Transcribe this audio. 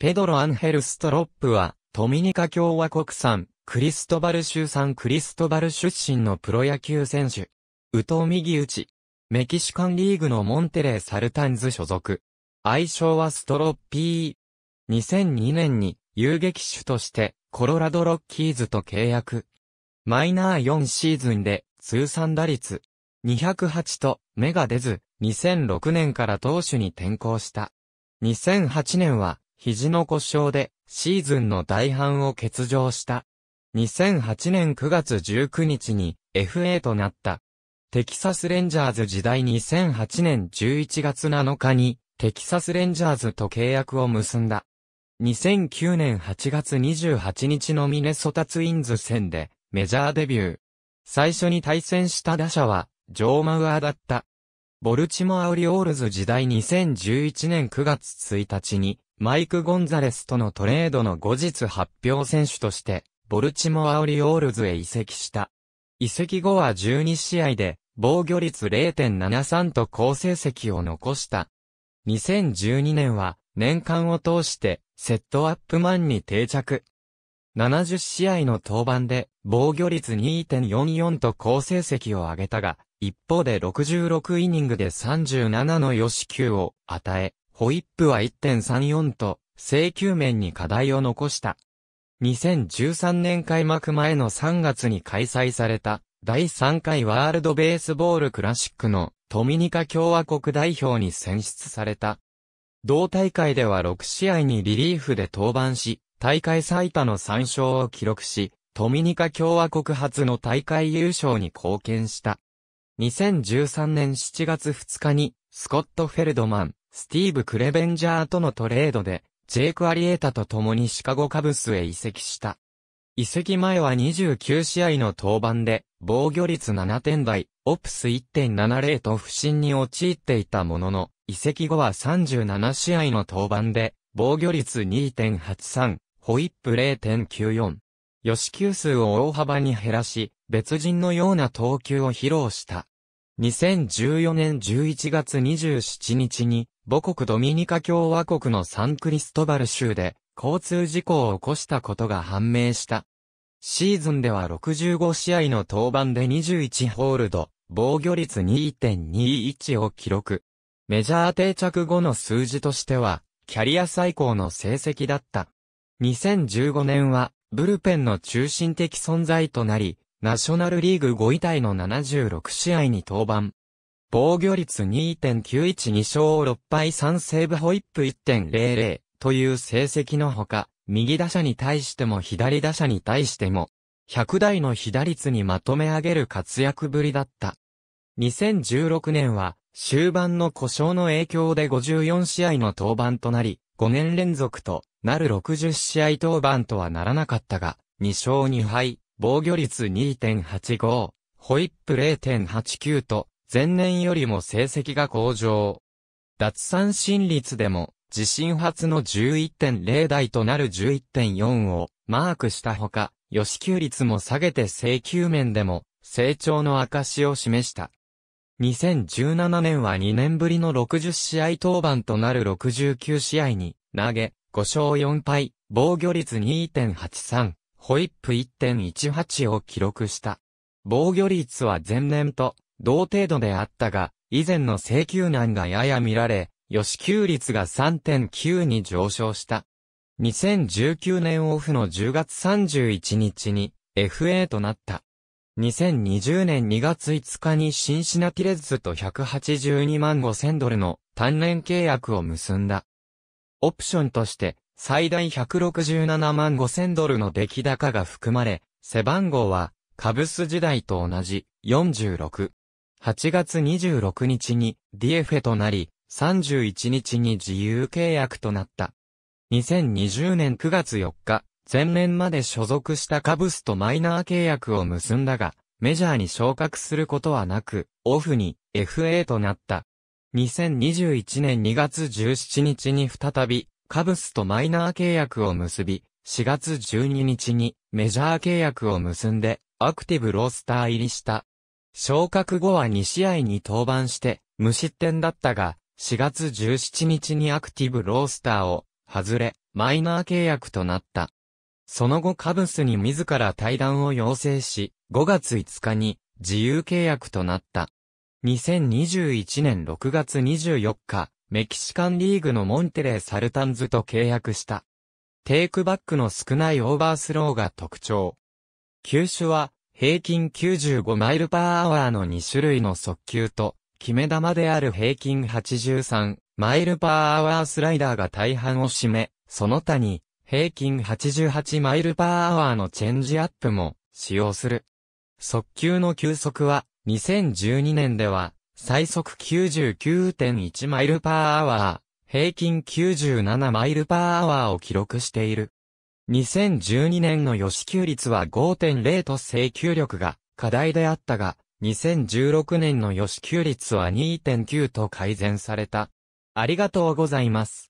ペドロ・アンヘル・ストロップは、ドミニカ共和国産、クリストバル出身のプロ野球選手。右投右打ち。メキシカンリーグのモンテレー・サルタンズ所属。愛称はストロッピー。2002年に遊撃手としてコロラドロッキーズと契約。マイナー4シーズンで通算打率208と芽が出ず、2006年から投手に転向した。2008年は肘の故障でシーズンの大半を欠場した。2008年9月19日に FA となった。テキサスレンジャーズ時代2008年11月7日にテキサスレンジャーズと契約を結んだ。2009年8月28日のミネソタツインズ戦でメジャーデビュー。最初に対戦した打者はジョー・マウアーだった。ボルチモア・オリオールズ時代2011年9月1日にマイク・ゴンザレスとのトレードの後日発表選手としてボルチモア・オリオールズへ移籍した。移籍後は12試合で防御率 0.73 と好成績を残した。2012年は年間を通してセットアップマンに定着。70試合の登板で防御率 2.44 と好成績を上げたが、一方で66イニングで37の与四球を与え、ホイップは 1.34 と制球面に課題を残した。2013年開幕前の3月に開催された第3回ワールドベースボールクラシックのドミニカ共和国代表に選出された。同大会では6試合にリリーフで登板し、大会最多の3勝を記録し、ドミニカ共和国初の大会優勝に貢献した。2013年7月2日に、スコット・フェルドマン、スティーブ・クレベンジャーとのトレードで、ジェイク・アリエータと共にシカゴ・カブスへ移籍した。移籍前は29試合の登板で、防御率7点台、オプス 1.70 と不振に陥っていたものの、移籍後は37試合の登板で、防御率 2.83、ホイップ 0.94。与四球数を大幅に減らし、別人のような投球を披露した。2014年11月27日に、母国ドミニカ共和国のサンクリストバル州で交通事故を起こしたことが判明した。シーズンでは65試合の登板で21ホールド、防御率 2.21 を記録。メジャー定着後の数字としては、キャリア最高の成績だった。2015年は、ブルペンの中心的存在となり、ナショナルリーグ5位タイの76試合に登板。防御率 2.91、2勝6敗3セーブホイップ 1.00 という成績のほか、右打者に対しても左打者に対しても、100台の被打率にまとめ上げる活躍ぶりだった。2016年は、終盤の故障の影響で54試合の登板となり、5年連続となる60試合登板とはならなかったが、2勝2敗、防御率 2.85、ホイップ 0.89 と、前年よりも成績が向上。奪三振率でも自身初の 11.0 台となる 11.4 をマークしたほか、与四球率も下げて制球面でも成長の証を示した。2017年は2年ぶりの60試合登板となる69試合に投げ、5勝4敗、防御率 2.83、ホイップ 1.18 を記録した。防御率は前年と、同程度であったが、以前の制球難がやや見られ、与四球率が 3.9 に上昇した。2019年オフの10月31日に FA となった。2020年2月5日にシンシナティレッズと$182万5,000の単年契約を結んだ。オプションとして最大$167万5,000の出来高が含まれ、背番号はカブス時代と同じ46。8月26日に DFA となり、31日に自由契約となった。2020年9月4日、前年まで所属したカブスとマイナー契約を結んだが、メジャーに昇格することはなく、オフに FA となった。2021年2月17日に再び、カブスとマイナー契約を結び、4月12日にメジャー契約を結んで、アクティブロースター入りした。昇格後は2試合に登板して、無失点だったが、4月17日にアクティブロースターを外れ、マイナー契約となった。その後カブスに自ら退団を要請し、5月5日に自由契約となった。2021年6月24日、メキシカンリーグのモンテレイサルタンズと契約した。テイクバックの少ないオーバースローが特徴。球種は平均95マイルパーアワーの2種類の速球と、決め球である平均83マイルパーアワースライダーが大半を占め、その他に平均88マイルパーアワーのチェンジアップも使用する。速球の球速は2012年では最速 99.1 マイルパーアワー、平均97マイルパーアワーを記録している。2012年の与四球率は 5.0 と制球力が課題であったが、2016年の与四球率は 2.9 と改善された。ありがとうございます。